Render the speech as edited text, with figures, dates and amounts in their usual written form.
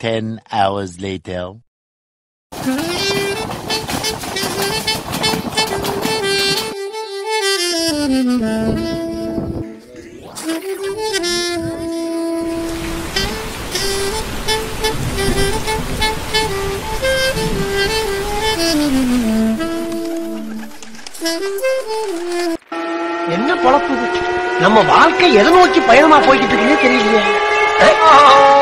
10 hours later. என்ன பழப்புது நம்ம வாழ்க்கை எதை நோக்கி பயணமா போய்கிட்டு இருக்குன்னே தெரியலையே.